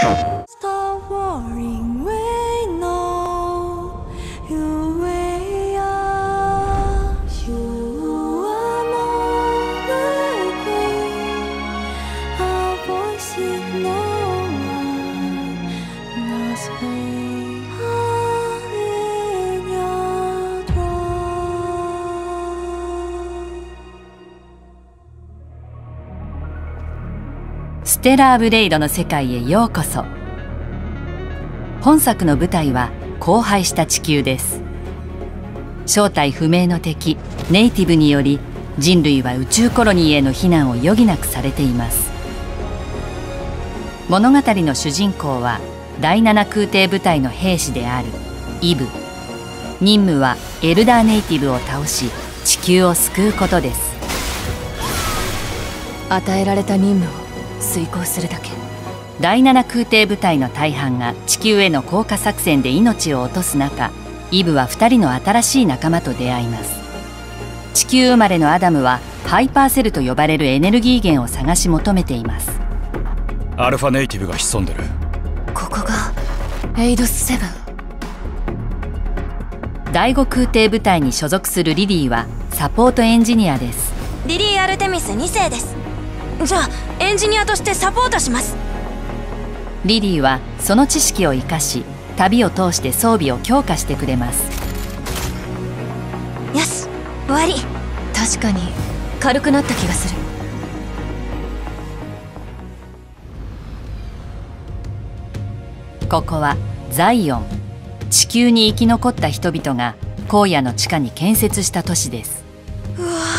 Stop worrying, we know you are. You are more than our voices, no one must be all in your throne. ステラーブレイドの世界へようこそ。本作の舞台は荒廃した地球です。正体不明の敵ネイティブにより人類は宇宙コロニーへの避難を余儀なくされています。物語の主人公は第7空挺部隊の兵士であるイブ。任務はエルダーネイティブを倒し地球を救うことです。与えられた任務を遂行するだけ。第7空挺部隊の大半が地球への降下作戦で命を落とす中、イブは2人の新しい仲間と出会います。地球生まれのアダムはハイパーセルと呼ばれるエネルギー源を探し求めています。アルファネイティブが潜んでる。ここがエイドス7。第5空挺部隊に所属するリリーはサポートエンジニアです。リリー・アルテミス2世です。じゃあエンジニアとしてサポートします。リリーはその知識を生かし旅を通して装備を強化してくれます。よし終わり。確かに軽くなった気がする。ここはザイオン。地球に生き残った人々が荒野の地下に建設した都市です。うわー、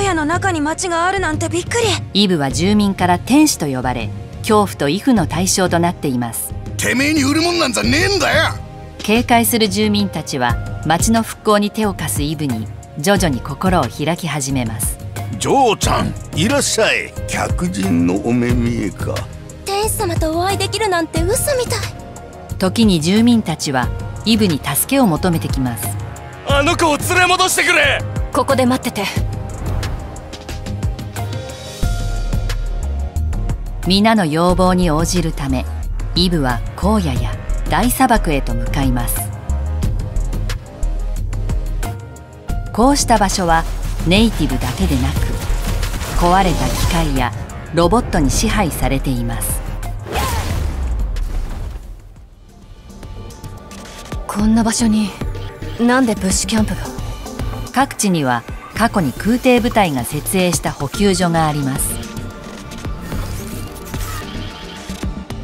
荒野の中に町があるなんてびっくり。イブは住民から天使と呼ばれ恐怖と畏怖の対象となっています。てめえに売るもんなんじゃねえんだよ。警戒する住民たちは町の復興に手を貸すイブに徐々に心を開き始めます。ジョーちゃんいらっしゃい。客人のお目見えか。天使様とお会いできるなんて嘘みたい。時に住民たちはイブに助けを求めてきます。あの子を連れ戻してくれ。ここで待ってて。皆の要望に応じるためイブは荒野や大砂漠へと向かいます。こうした場所はネイティブだけでなく壊れた機械やロボットに支配されています。こんな場所になんでブッシュキャンプが。各地には過去に空挺部隊が設営した補給所があります。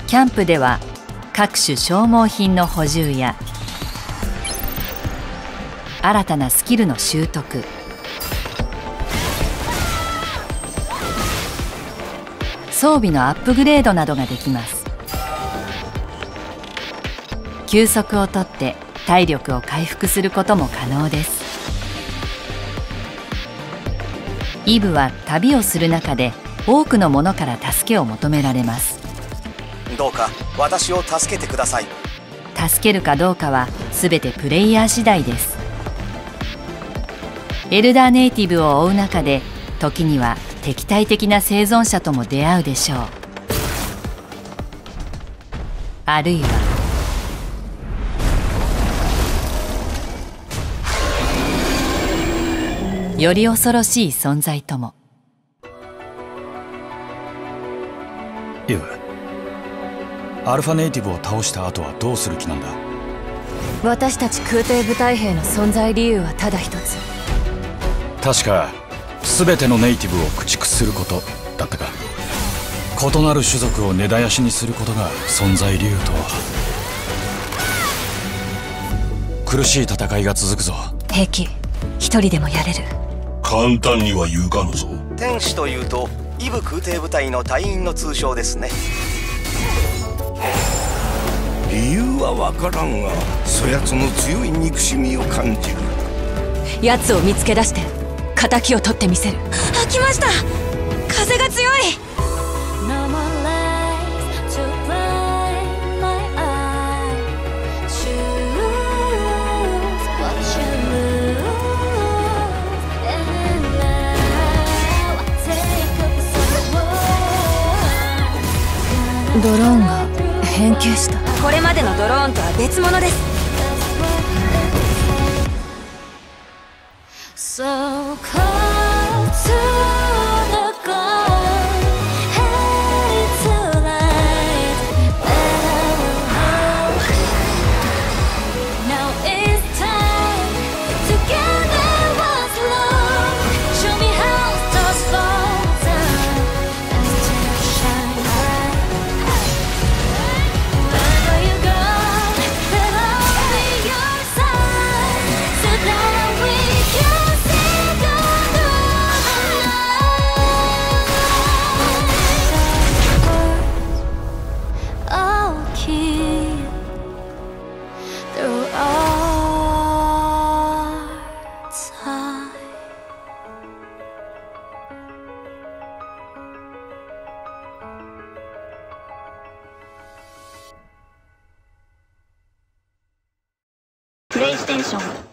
キャンプでは各種消耗品の補充や新たなスキルの習得、装備のアップグレードなどができます。休息をとって体力を回復することも可能です。イブは旅をする中で多くのものから助けを求められます。どうか私を助けてください。助けるかどうかは全てプレイヤー次第です。エルダーネイティブを追う中で時には敵対的な生存者とも出会うでしょう。あるいはより恐ろしい存在とも。アルファネイティブを倒した後はどうする気なんだ。私たち空挺部隊兵の存在理由はただ一つ。確か全てのネイティブを駆逐することだったか。異なる種族を根絶やしにすることが存在理由とは。苦しい戦いが続くぞ。平気、一人でもやれる。簡単には言うかぬぞ。天使というとイブ空挺部隊の隊員の通称ですね。理由はわからんがそやつの強い憎しみを感じる。やつを見つけ出して敵を取ってみせる。あ、来ました。風が強い。ドローンが変形した。これまでのドローンとは別物です。 So close to the goal, headed to light, better hope. Now it's time, together was love. Show me how stars fall down, and still shine bright. Wherever you go, they'll all be your side. So that we can. PlayStation